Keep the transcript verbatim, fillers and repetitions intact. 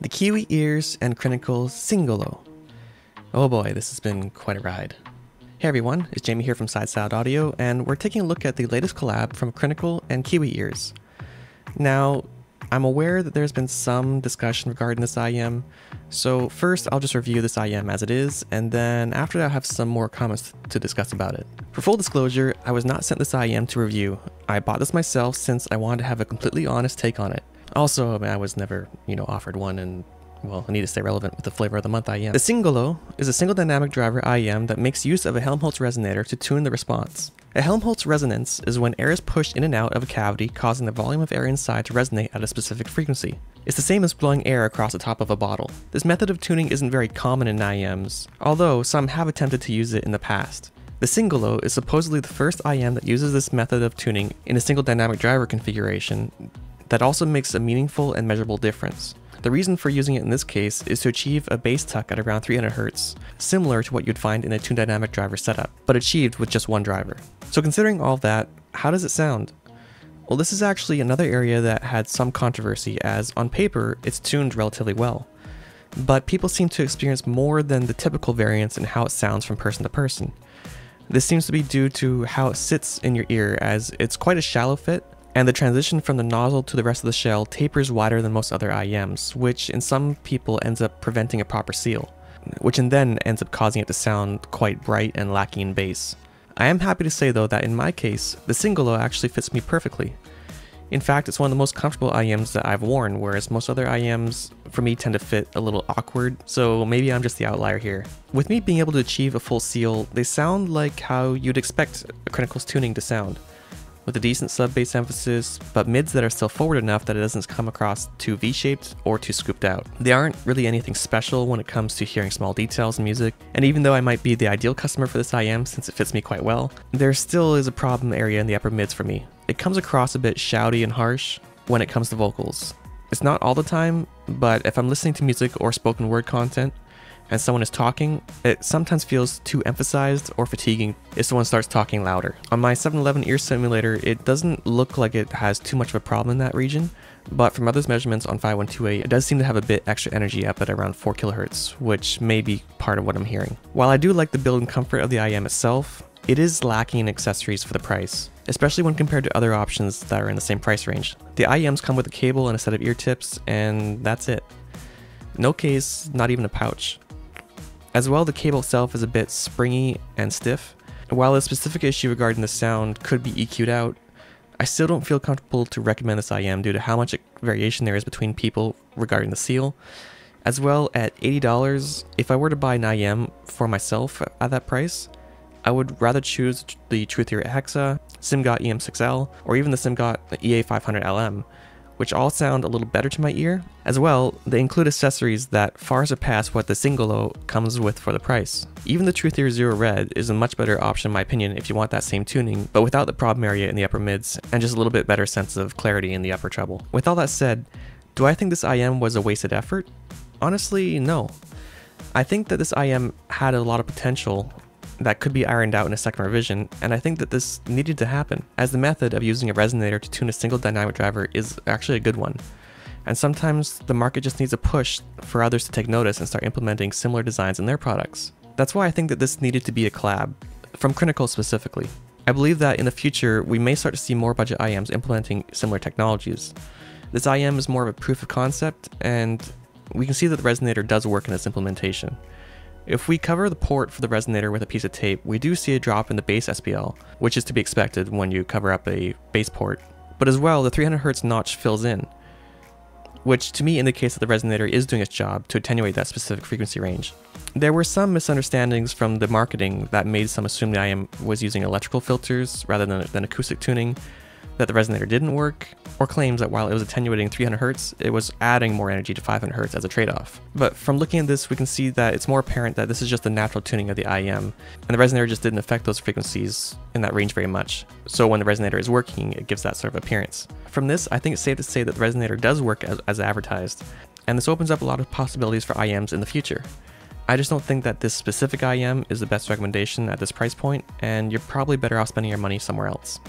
the Kiwi Ears and Crinacle Singolo. Oh boy, this has been quite a ride. Hey everyone, it's Jamie here from Side Salad Audio, and we're taking a look at the latest collab from Crinacle and Kiwi Ears. Now, I'm aware that there's been some discussion regarding this I E M, so first I'll just review this I E M as it is, and then after that I'll have some more comments to discuss about it. For full disclosure, I was not sent this I E M to review. I bought this myself since I wanted to have a completely honest take on it. Also, I mean, I was never, you know, offered one, and well, I need to stay relevant with the flavor of the month I E M. The Singolo is a single dynamic driver I E M that makes use of a Helmholtz resonator to tune the response. A Helmholtz resonance is when air is pushed in and out of a cavity, causing the volume of air inside to resonate at a specific frequency. It's the same as blowing air across the top of a bottle. This method of tuning isn't very common in I E Ms, although some have attempted to use it in the past. The Singolo is supposedly the first I E M that uses this method of tuning in a single dynamic driver configuration that also makes a meaningful and measurable difference. The reason for using it in this case is to achieve a bass tuck at around three hundred hertz, similar to what you'd find in a tuned dynamic driver setup, but achieved with just one driver. So considering all that, how does it sound? Well, this is actually another area that had some controversy, as on paper, it's tuned relatively well. But people seem to experience more than the typical variance in how it sounds from person to person. This seems to be due to how it sits in your ear, as it's quite a shallow fit, and the transition from the nozzle to the rest of the shell tapers wider than most other I E Ms, which in some people ends up preventing a proper seal, which in then ends up causing it to sound quite bright and lacking in bass. I am happy to say though that in my case, the Singolo actually fits me perfectly. In fact, it's one of the most comfortable I E Ms that I've worn, whereas most other I E Ms for me tend to fit a little awkward, so maybe I'm just the outlier here. With me being able to achieve a full seal, they sound like how you'd expect a Crinacle's tuning to sound, with a decent sub-bass emphasis, but mids that are still forward enough that it doesn't come across too V-shaped or too scooped out. They aren't really anything special when it comes to hearing small details in music, and even though I might be the ideal customer for this I E M since it fits me quite well, there still is a problem area in the upper mids for me. It comes across a bit shouty and harsh when it comes to vocals. It's not all the time, but if I'm listening to music or spoken word content, and someone is talking, it sometimes feels too emphasized or fatiguing if someone starts talking louder. On my seven eleven ear simulator, it doesn't look like it has too much of a problem in that region, but from others' measurements on five one two eight, it does seem to have a bit extra energy up at around four kilohertz, which may be part of what I'm hearing. While I do like the build and comfort of the I E M itself, it is lacking in accessories for the price, especially when compared to other options that are in the same price range. The I E Ms come with a cable and a set of ear tips, and that's it. No case, not even a pouch. As well, the cable itself is a bit springy and stiff. While a specific issue regarding the sound could be E Q'd out, I still don't feel comfortable to recommend this I E M due to how much variation there is between people regarding the seal. As well, at eighty dollars, if I were to buy an I E M for myself at that price, I would rather choose the Truthear Hexa, Simgot E M six L, or even the Simgot E A five hundred L M. Which all sound a little better to my ear. As well, they include accessories that far surpass what the Singolo comes with for the price. Even the Truthear Zero Red is a much better option in my opinion if you want that same tuning, but without the problem area in the upper mids, and just a little bit better sense of clarity in the upper treble. With all that said, do I think this I E M was a wasted effort? Honestly, no. I think that this I E M had a lot of potential that could be ironed out in a second revision, and I think that this needed to happen, as the method of using a resonator to tune a single dynamic driver is actually a good one. And sometimes the market just needs a push for others to take notice and start implementing similar designs in their products. That's why I think that this needed to be a collab, from Crinacle specifically. I believe that in the future, we may start to see more budget I E Ms implementing similar technologies. This I E M is more of a proof of concept, and we can see that the resonator does work in its implementation. If we cover the port for the resonator with a piece of tape, we do see a drop in the bass S P L, which is to be expected when you cover up a bass port. But as well, the three hundred hertz notch fills in, which to me indicates that the resonator is doing its job to attenuate that specific frequency range. There were some misunderstandings from the marketing that made some assume the I E M was using electrical filters rather than, than acoustic tuning, that the resonator didn't work, or claims that while it was attenuating three hundred hertz, it was adding more energy to five hundred hertz as a trade-off. But from looking at this, we can see that it's more apparent that this is just the natural tuning of the I E M, and the resonator just didn't affect those frequencies in that range very much. So when the resonator is working, it gives that sort of appearance. From this, I think it's safe to say that the resonator does work as, as advertised, and this opens up a lot of possibilities for I E Ms in the future. I just don't think that this specific I E M is the best recommendation at this price point, and you're probably better off spending your money somewhere else.